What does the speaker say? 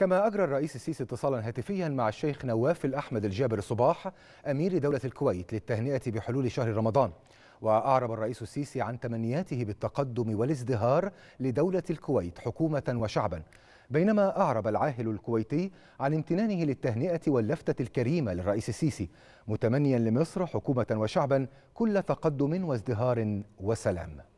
كما أجرى الرئيس السيسي اتصالا هاتفيا مع الشيخ نواف الأحمد الجابر الصباح أمير دولة الكويت للتهنئة بحلول شهر رمضان. وأعرب الرئيس السيسي عن تمنياته بالتقدم والازدهار لدولة الكويت حكومة وشعبا، بينما أعرب العاهل الكويتي عن امتنانه للتهنئة واللفتة الكريمة للرئيس السيسي، متمنيا لمصر حكومة وشعبا كل تقدم وازدهار وسلام.